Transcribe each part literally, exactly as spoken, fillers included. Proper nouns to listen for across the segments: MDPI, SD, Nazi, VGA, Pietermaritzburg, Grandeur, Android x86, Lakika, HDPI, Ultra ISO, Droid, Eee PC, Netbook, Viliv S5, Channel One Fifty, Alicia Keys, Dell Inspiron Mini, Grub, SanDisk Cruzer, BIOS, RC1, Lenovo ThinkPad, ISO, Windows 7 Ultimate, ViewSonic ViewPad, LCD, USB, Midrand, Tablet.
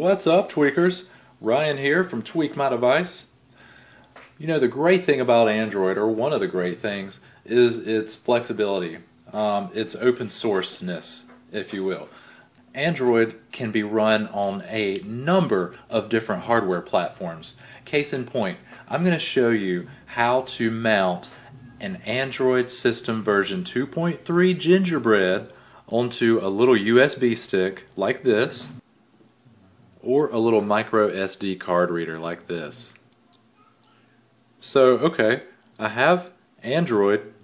What's up, tweakers? Ryan here from Tweak My Device. You know, the great thing about Android, or one of the great things, is its flexibility, um, its open sourceness, if you will. Android can be run on a number of different hardware platforms. Case in point, I'm going to show you how to mount an Android system version two point three Gingerbread onto a little U S B stick like this, or a little micro S D card reader like this. So, okay, I have Android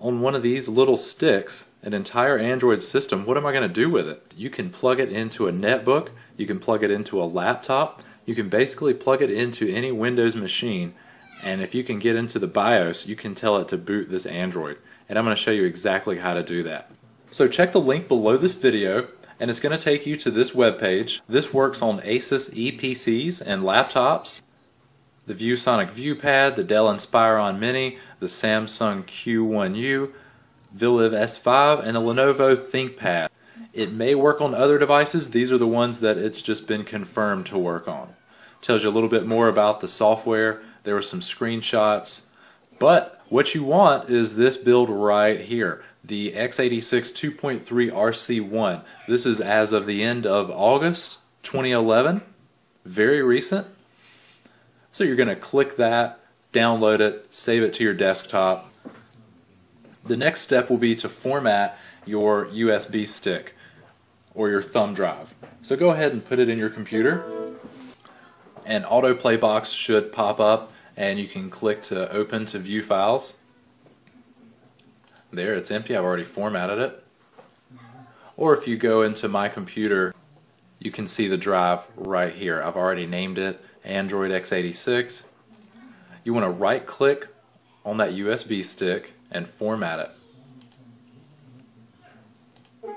on one of these little sticks, an entire Android system. What am I going to do with it? You can plug it into a netbook, you can plug it into a laptop, you can basically plug it into any Windows machine, and if you can get into the BIOS, you can tell it to boot this Android. And I'm going to show you exactly how to do that. So check the link below this video, and it's going to take you to this web page. This works on Asus E P Cs and laptops, the ViewSonic ViewPad, the Dell Inspiron Mini, the Samsung Q one U, Viliv S five, and the Lenovo ThinkPad. It may work on other devices. These are the ones that it's just been confirmed to work on. Tells you a little bit more about the software. There were some screenshots, but what you want is this build right here. The x eighty-six two point three R C one. This is as of the end of August twenty eleven, very recent. So you're going to click that, download it, save it to your desktop. The next step will be to format your U S B stick or your thumb drive. So go ahead and put it in your computer. An autoplay box should pop up, and you can click to open to view files. There, it's empty. I've already formatted it. Or if you go into my computer, you can see the drive right here. I've already named it Android x eighty-six. You want to right click on that U S B stick and format it.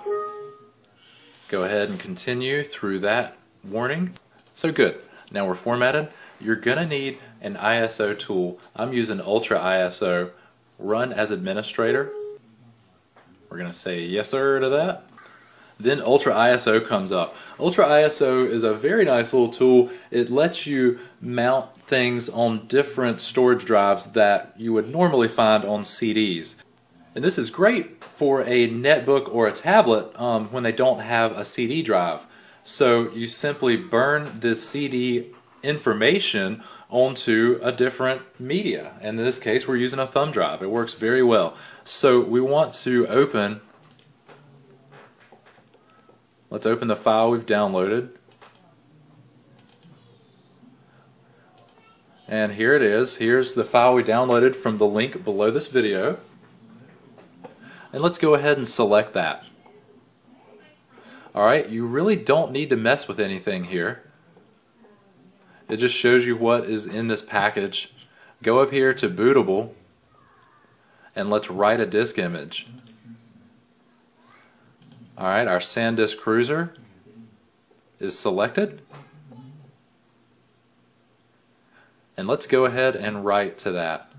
Go ahead and continue through that warning. So good. Now we're formatted. You're going to need an I S O tool. I'm using Ultra I S O. Run as administrator. We're going to say yes sir to that. Then Ultra I S O comes up. Ultra I S O is a very nice little tool. It lets you mount things on different storage drives that you would normally find on C Ds. And this is great for a netbook or a tablet um, when they don't have a C D drive. So you simply burn the C D information onto a different media. And in this case, we're using a thumb drive. It works very well. So we want to open, let's open the file we've downloaded. And here it is. Here's the file we downloaded from the link below this video. And let's go ahead and select that. Alright, you really don't need to mess with anything here. It just shows you what is in this package. Go up here to bootable, and let's write a disk image. Alright, our SanDisk Cruzer is selected. And let's go ahead and write to that.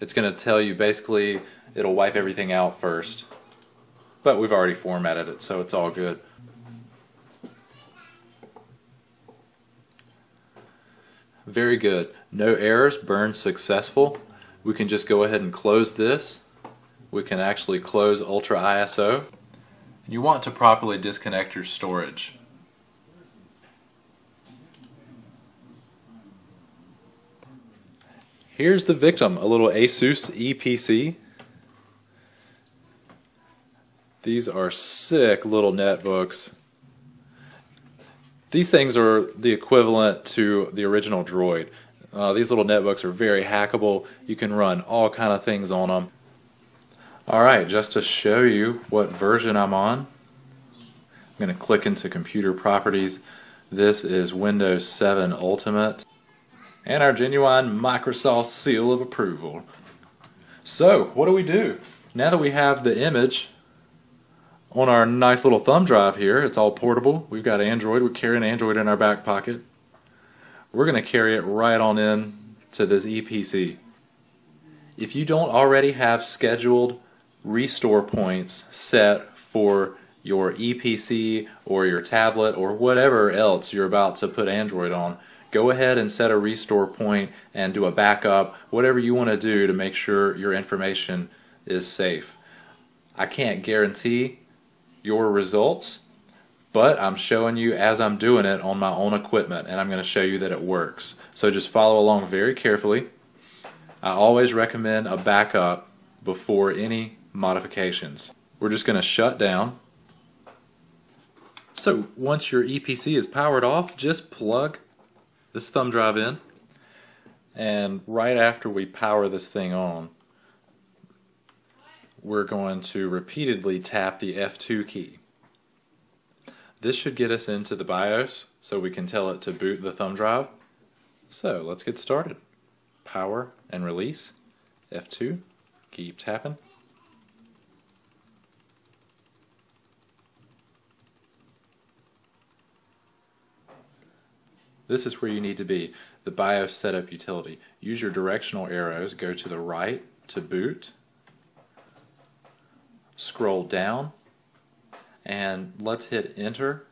It's going to tell you, basically, it'll wipe everything out first. But we've already formatted it, so it's all good. Very good. No errors, burn successful. We can just go ahead and close this. We can actually close Ultra I S O. And you want to properly disconnect your storage. Here's the victim, a little Asus E P C. These are sick little netbooks. These things are the equivalent to the original Droid. Uh, these little netbooks are very hackable. You can run all kind of things on them. Alright, just to show you what version I'm on, I'm going to click into computer properties. This is Windows seven Ultimate and our genuine Microsoft seal of approval. So, what do we do? Now that we have the image on our nice little thumb drive here, it's all portable. We've got Android. We carry an Android in our back pocket. We're going to carry it right on in to this E P C. If you don't already have scheduled restore points set for your E P C or your tablet or whatever else you're about to put Android on, go ahead and set a restore point and do a backup, whatever you want to do to make sure your information is safe. I can't guarantee your results, but I'm showing you as I'm doing it on my own equipment, and I'm going to show you that it works. So just follow along very carefully. I always recommend a backup before any modifications. We're just going to shut down. So once your E P C is powered off, just plug this thumb drive in, and right after we power this thing on, we're going to repeatedly tap the F two key. This should get us into the BIOS so we can tell it to boot the thumb drive. So let's get started. Power and release, F two, keep tapping. This is where you need to be, the BIOS setup utility. Use your directional arrows, go to the right to boot, scroll down, and let's hit enter.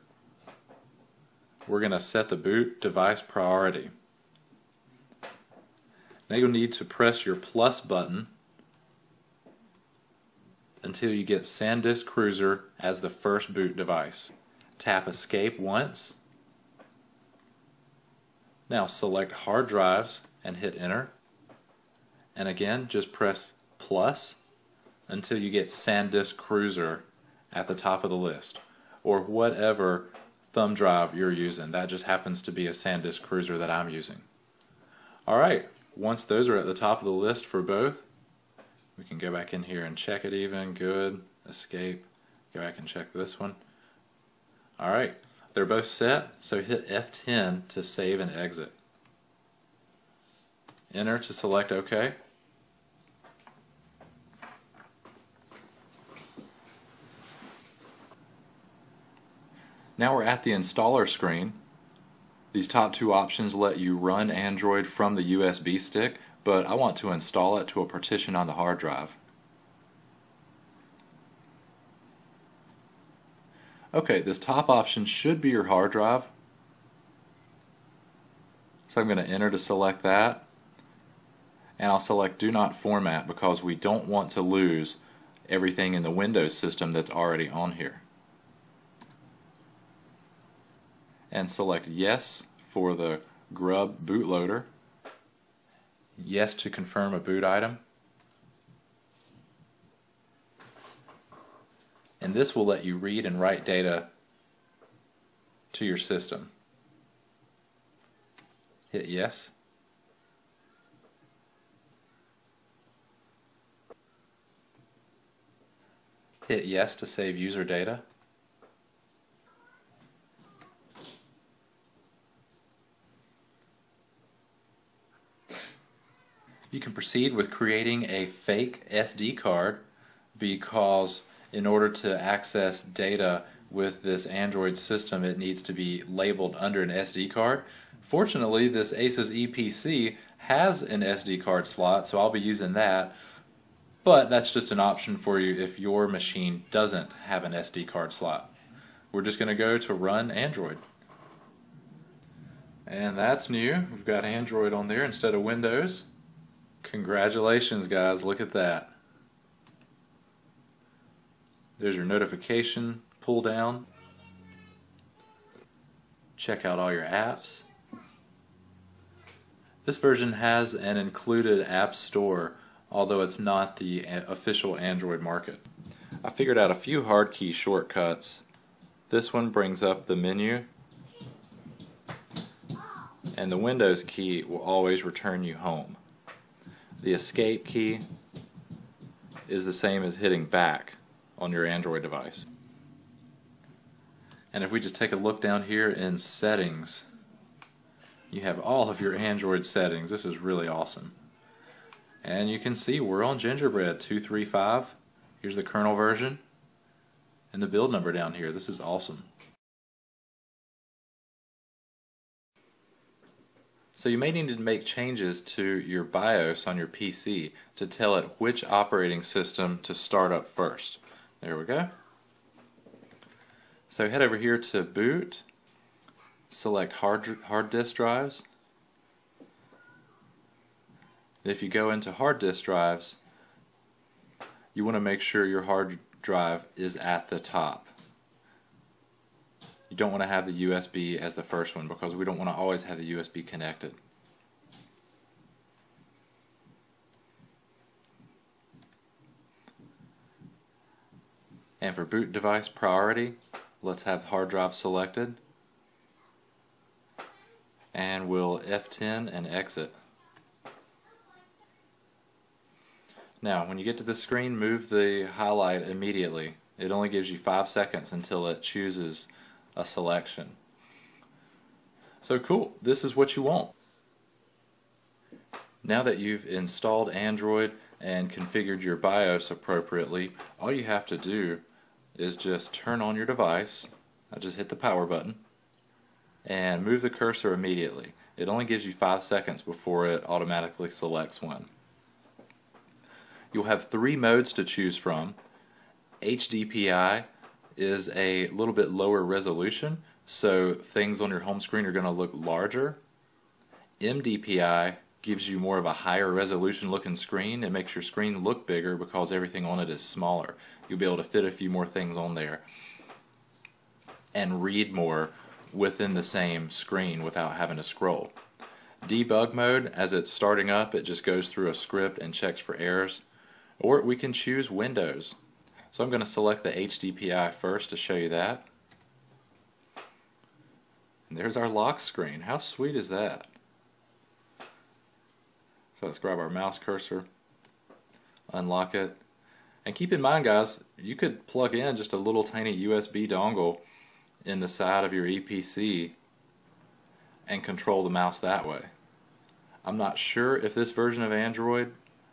We're going to set the boot device priority. Now you'll need to press your plus button until you get SanDisk Cruzer as the first boot device. Tap escape once. Now select hard drives and hit enter, and again just press plus until you get SanDisk Cruzer at the top of the list, or whatever thumb drive you're using. That just happens to be a SanDisk Cruzer that I'm using. Alright, once those are at the top of the list for both, we can go back in here and check it even. Good, escape, go back and check this one. Alright. They're both set, so hit F ten to save and exit. Enter to select OK. Now we're at the installer screen. These top two options let you run Android from the U S B stick, but I want to install it to a partition on the hard drive. Okay, this top option should be your hard drive. So I'm going to enter to select that. And I'll select Do Not Format because we don't want to lose everything in the Windows system that's already on here. And select Yes for the Grub bootloader. Yes to confirm a boot item. And this will let you read and write data to your system. Hit yes. Hit yes to save user data. You can proceed with creating a fake S D card, because in order to access data with this Android system, it needs to be labeled under an S D card. Fortunately, this Asus E P C has an S D card slot, so I'll be using that, but that's just an option for you if your machine doesn't have an S D card slot. We're just going to go to Run Android. And that's new. We've got Android on there instead of Windows. Congratulations, guys. Look at that. There's your notification pull down. Check out all your apps. This version has an included app store, although it's not the official Android market. I figured out a few hard key shortcuts. This one brings up the menu, and the Windows key will always return you home. The escape key is the same as hitting back on your Android device. And if we just take a look down here in settings, you have all of your Android settings. This is really awesome. And you can see we're on Gingerbread two three five. Here's the kernel version and the build number down here. This is awesome. So you may need to make changes to your BIOS on your P C to tell it which operating system to start up first. There we go. So head over here to boot, select hard, hard disk drives. If you go into hard disk drives, you want to make sure your hard drive is at the top. You don't want to have the U S B as the first one because we don't want to always have the U S B connected. And for boot device priority, let's have hard drive selected, and we'll F ten and exit. Now when you get to the screen, move the highlight immediately. It only gives you five seconds until it chooses a selection. So cool, this is what you want. Now that you've installed Android and configured your BIOS appropriately, all you have to do is just turn on your device. I just hit the power button and move the cursor immediately. It only gives you five seconds before it automatically selects one. You'll have three modes to choose from. H D P I is a little bit lower resolution, so things on your home screen are going to look larger. M D P I gives you more of a higher resolution looking screen. It makes your screen look bigger because everything on it is smaller. You'll be able to fit a few more things on there and read more within the same screen without having to scroll. Debug mode, as it's starting up, it just goes through a script and checks for errors. Or we can choose Windows. So I'm going to select the H D P I first to show you that. And there's our lock screen. How sweet is that? So let's grab our mouse cursor, unlock it. And keep in mind, guys, you could plug in just a little tiny U S B dongle in the side of your E P C and control the mouse that way. I'm not sure if this version of Android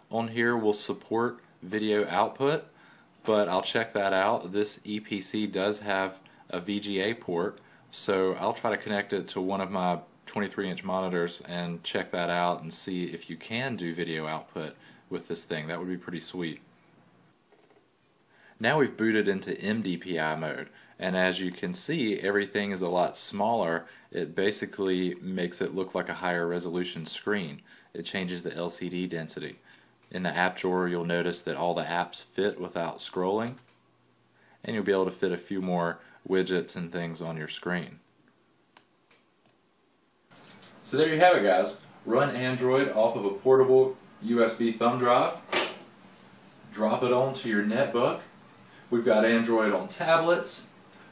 on here will support video output, but I'll check that out. This E P C does have a V G A port, so I'll try to connect it to one of my twenty-three inch monitors and check that out and see if you can do video output with this thing. That would be pretty sweet. Now we've booted into M D P I mode, and as you can see, everything is a lot smaller. It basically makes it look like a higher resolution screen. It changes the L C D density. In the app drawer, you'll notice that all the apps fit without scrolling, and you'll be able to fit a few more widgets and things on your screen. So there you have it, guys. Run Android off of a portable U S B thumb drive, drop it onto your netbook. We've got Android on tablets,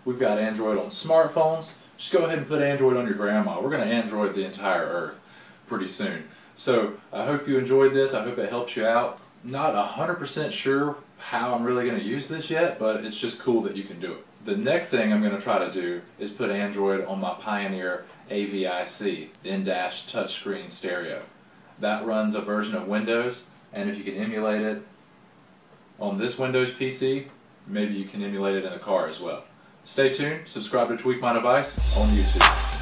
we've got Android on smartphones. Just go ahead and put Android on your grandma. We're going to Android the entire earth pretty soon. So I hope you enjoyed this. I hope it helps you out. Not one hundred percent sure how I'm really going to use this yet, but it's just cool that you can do it. The next thing I'm going to try to do is put Android on my Pioneer A V I C in-dash touchscreen stereo. That runs a version of Windows, and if you can emulate it on this Windows P C, maybe you can emulate it in the car as well. Stay tuned, subscribe to Tweak My Device on YouTube.